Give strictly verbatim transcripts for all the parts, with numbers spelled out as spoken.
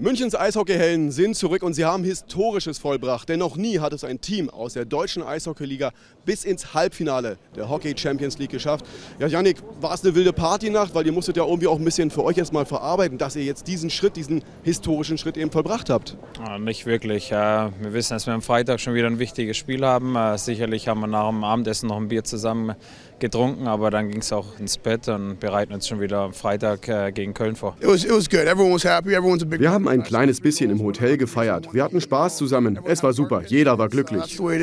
Münchens Eishockeyhelden sind zurück und sie haben Historisches vollbracht, denn noch nie hat es ein Team aus der deutschen Eishockeyliga bis ins Halbfinale der Hockey Champions League geschafft. Ja, Yannic, war es eine wilde Partynacht, weil ihr musstet ja irgendwie auch ein bisschen für euch jetzt mal verarbeiten, dass ihr jetzt diesen Schritt, diesen historischen Schritt eben vollbracht habt. Ja, nicht wirklich. Wir wissen, dass wir am Freitag schon wieder ein wichtiges Spiel haben. Sicherlich haben wir nach dem Abendessen noch ein Bier zusammen getrunken, aber dann ging es auch ins Bett und bereiten uns schon wieder am Freitag gegen Köln vor. Wir haben ein kleines bisschen im Hotel gefeiert. Wir hatten Spaß zusammen. Es war super. Jeder war glücklich. Bleiben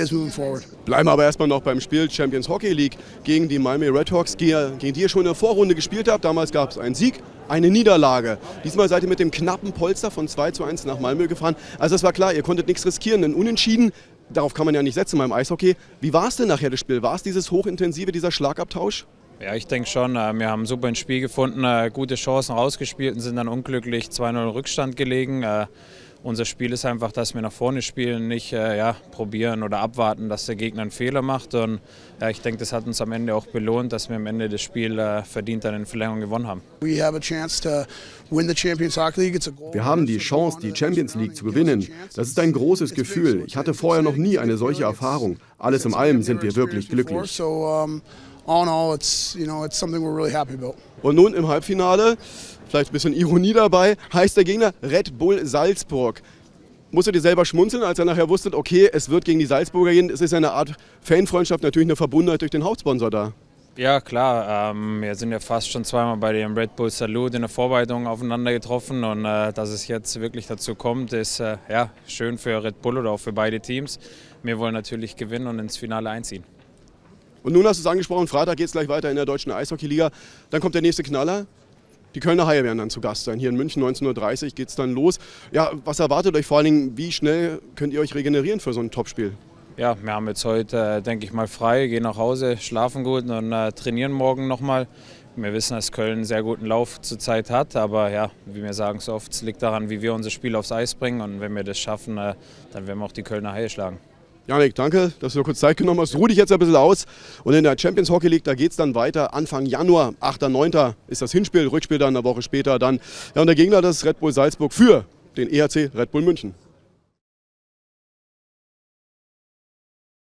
wir aber erstmal noch beim Spiel Champions Hockey League gegen die Malmö Redhawks, gegen die ihr schon in der Vorrunde gespielt habt. Damals gab es einen Sieg, eine Niederlage. Diesmal seid ihr mit dem knappen Polster von zwei zu eins nach Malmö gefahren. Also es war klar, ihr konntet nichts riskieren, denn Unentschieden, darauf kann man ja nicht setzen beim Eishockey. Wie war es denn nachher das Spiel? War es dieses hochintensive, dieser Schlagabtausch? Ja, ich denke schon. Wir haben super ins Spiel gefunden, gute Chancen rausgespielt und sind dann unglücklich zwei null Rückstand gelegen. Unser Spiel ist einfach, dass wir nach vorne spielen, nicht ja, probieren oder abwarten, dass der Gegner einen Fehler macht. Und ja, ich denke, das hat uns am Ende auch belohnt, dass wir am Ende das Spiel verdient dann in Verlängerung gewonnen haben. Wir haben die Chance, die Champions League zu gewinnen. Das ist ein großes Gefühl. Ich hatte vorher noch nie eine solche Erfahrung. Alles in allem sind wir wirklich glücklich. Und nun im Halbfinale, vielleicht ein bisschen Ironie dabei, heißt der Gegner Red Bull Salzburg. Musstet ihr selber schmunzeln, als ihr nachher wusstet, okay, es wird gegen die Salzburger gehen? Es ist eine Art Fanfreundschaft, natürlich eine Verbundenheit durch den Hauptsponsor da. Ja klar, ähm, wir sind ja fast schon zweimal bei dem Red Bull Salute in der Vorbereitung aufeinander getroffen und äh, dass es jetzt wirklich dazu kommt, ist äh, ja, schön für Red Bull oder auch für beide Teams. Wir wollen natürlich gewinnen und ins Finale einziehen. Und nun hast du es angesprochen, Freitag geht es gleich weiter in der deutschen Eishockeyliga. Dann kommt der nächste Knaller. Die Kölner Haie werden dann zu Gast sein. Hier in München, neunzehn Uhr dreißig geht es dann los. Ja, was erwartet euch vor allen Dingen, wie schnell könnt ihr euch regenerieren für so ein Topspiel? Ja, wir haben jetzt heute, denke ich mal, frei, gehen nach Hause, schlafen gut und äh, trainieren morgen nochmal. Wir wissen, dass Köln einen sehr guten Lauf zurzeit hat, aber ja, wie wir sagen so oft, es liegt daran, wie wir unser Spiel aufs Eis bringen. Und wenn wir das schaffen, äh, dann werden wir auch die Kölner Haie schlagen. Yannic, danke, dass du kurz Zeit genommen hast. Ruh dich jetzt ein bisschen aus. Und in der Champions Hockey League, da geht es dann weiter. Anfang Januar, achter neunter ist das Hinspiel, Rückspiel dann eine Woche später dann. Ja, und der Gegner, das ist Red Bull Salzburg für den E H C Red Bull München.